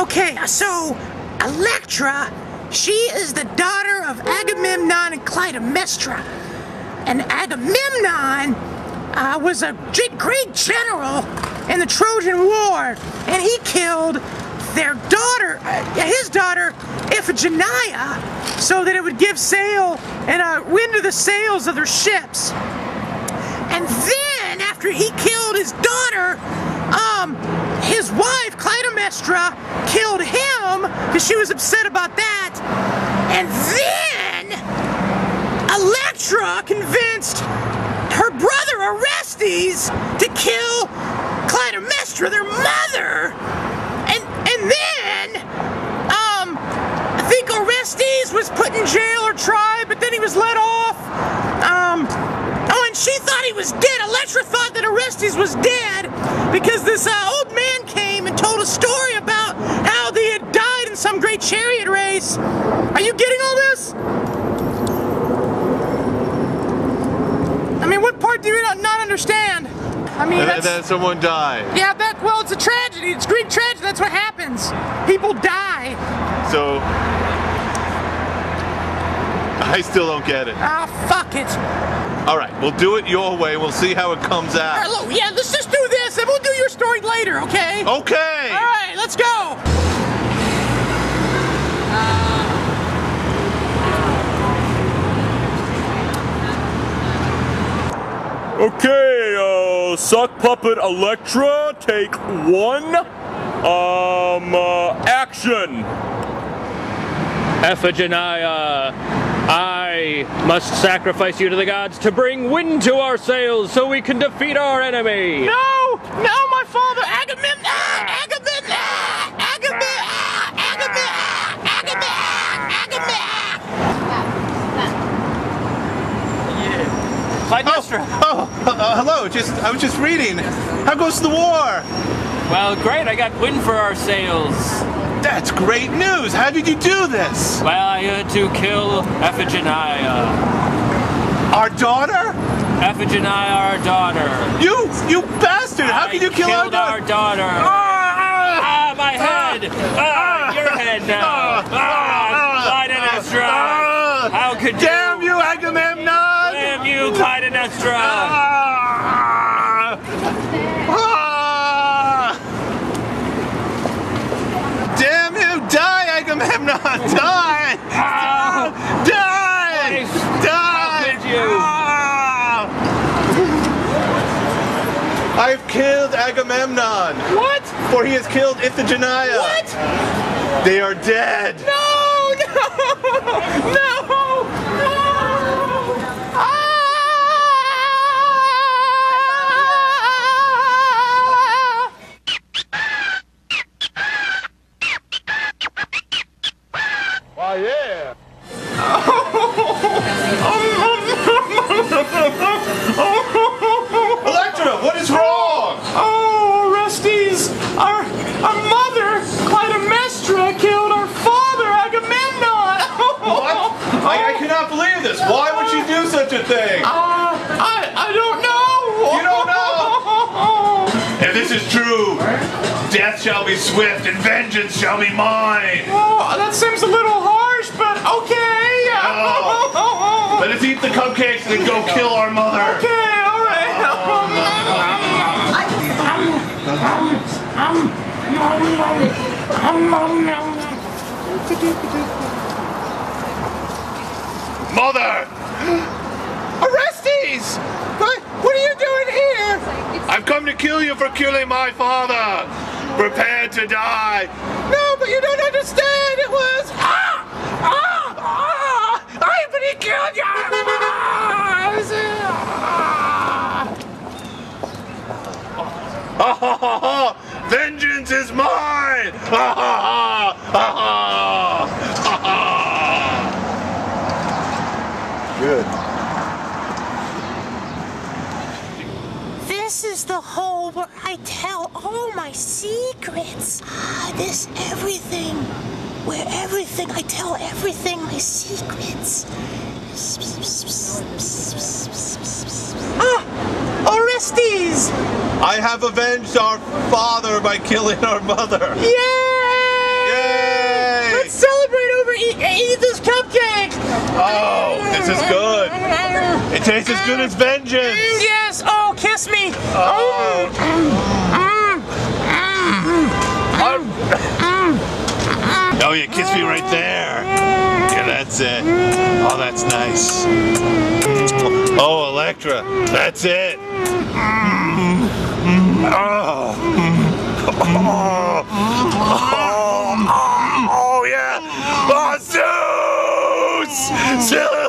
Okay, so Electra, she is the daughter of Agamemnon and Clytemnestra. And Agamemnon was a great general in the Trojan War, and he killed their daughter, his daughter, Iphigenia, so that it would give sail and wind to the sails of their ships. And then, after he killed his daughter, his wife, Clytemnestra, killed him because she was upset about that. And then, Electra convinced her brother Orestes to kill Clytemnestra, their mother. And then, I think Orestes was put in jail or tried, but then he was let off. Oh, and she thought he was dead. Electra thought that Orestes was dead because this old man came and told a story about how they had died in some great chariot race. Are you getting all this? I mean, what part do you not understand? I mean, that someone died. Yeah, well, it's a tragedy. It's Greek tragedy. That's what happens. People die. So, I still don't get it. Ah, fuck it. All right, we'll do it your way. We'll see how it comes out. All right, yeah, let's just do this, and we'll do your story later, okay? Okay. All right, let's go. Okay, sock puppet Electra, take one. Action. Iphigenia, I must sacrifice you to the gods to bring wind to our sails so we can defeat our enemy. No, no, my father, Agamemnon, Agamemnon, Agamemnon, Agamemnon, Agamemnon. Clytemnestra. Hello, I was just reading. How goes the war? Well, great, I got wind for our sails. That's great news! How did you do this? Well, I had to kill Iphigenia. Our daughter? Iphigenia, our daughter. You bastard! How can you kill our daughter? I killed our daughter. Ah, my head! Your head now! Clytemnestra! How could you? Damn you, Agamemnon! Damn you, Clytemnestra! Die! Die! Christ. Die! How could you? I've killed Agamemnon. What? For he has killed Iphigenia. What? They are dead. No! No! No! No! Electra, what is wrong? Oh, Orestes, our mother, Clytemnestra, killed our father, Agamemnon. What? I cannot believe this. Why would she do such a thing? I don't know. You don't know? If this is true, death shall be swift and vengeance shall be mine. Oh, that seems a little harsh, but okay. Oh. Let us eat the cupcakes and go kill our mother. Okay, all right. Mother! Orestes! What are you doing here? I've come to kill you for killing my father. Prepare to die. No, but you don't understand. It was... He killed you! Vengeance is mine! Good. This is the hole where I tell all my secrets. This everything. Where everything, I tell everything my secrets. Ah! Orestes! I have avenged our father by killing our mother. Yay! Eat this cupcake! Oh, this is good. It tastes as good as vengeance. Yes. Oh, kiss me. Oh. Oh, you kissed me right there. Yeah, that's it. Oh, that's nice. Oh, Electra, that's it. Oh. Oh. Oh. Oh yeah! Oh, Zeus! Zeus!